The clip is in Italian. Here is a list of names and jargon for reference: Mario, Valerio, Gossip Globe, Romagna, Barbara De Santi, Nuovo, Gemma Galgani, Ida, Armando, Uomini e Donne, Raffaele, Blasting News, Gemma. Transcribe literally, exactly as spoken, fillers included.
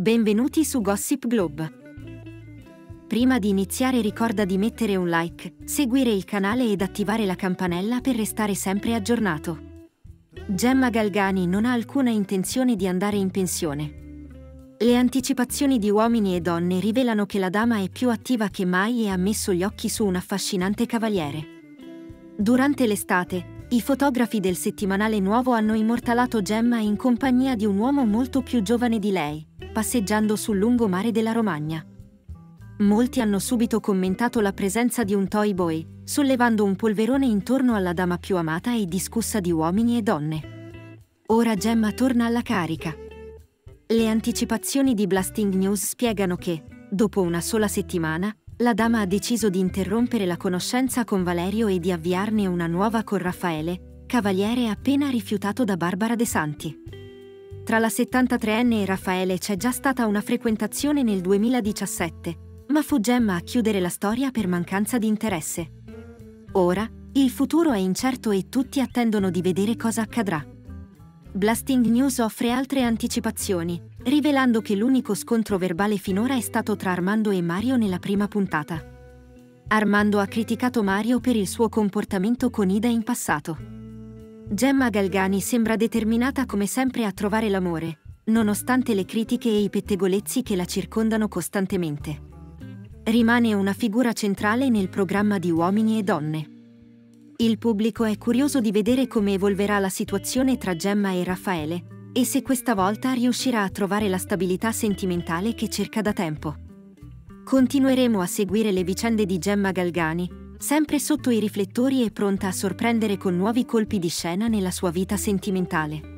Benvenuti su Gossip Globe. Prima di iniziare ricorda di mettere un like, seguire il canale ed attivare la campanella per restare sempre aggiornato. Gemma Galgani non ha alcuna intenzione di andare in pensione. Le anticipazioni di Uomini e Donne rivelano che la dama è più attiva che mai e ha messo gli occhi su un affascinante cavaliere. Durante l'estate, i fotografi del settimanale Nuovo hanno immortalato Gemma in compagnia di un uomo molto più giovane di lei, passeggiando sul lungomare della Romagna. Molti hanno subito commentato la presenza di un toy boy, sollevando un polverone intorno alla dama più amata e discussa di Uomini e Donne. Ora Gemma torna alla carica. Le anticipazioni di Blasting News spiegano che, dopo una sola settimana, la dama ha deciso di interrompere la conoscenza con Valerio e di avviarne una nuova con Raffaele, cavaliere appena rifiutato da Barbara De Santi. Tra la settantatreenne e Raffaele c'è già stata una frequentazione nel duemiladiciassette, ma fu Gemma a chiudere la storia per mancanza di interesse. Ora, il futuro è incerto e tutti attendono di vedere cosa accadrà. Blasting News offre altre anticipazioni, rivelando che l'unico scontro verbale finora è stato tra Armando e Mario nella prima puntata. Armando ha criticato Mario per il suo comportamento con Ida in passato. Gemma Galgani sembra determinata come sempre a trovare l'amore, nonostante le critiche e i pettegolezzi che la circondano costantemente. Rimane una figura centrale nel programma di Uomini e Donne. Il pubblico è curioso di vedere come evolverà la situazione tra Gemma e Raffaele, e se questa volta riuscirà a trovare la stabilità sentimentale che cerca da tempo. Continueremo a seguire le vicende di Gemma Galgani, sempre sotto i riflettori e pronta a sorprendere con nuovi colpi di scena nella sua vita sentimentale.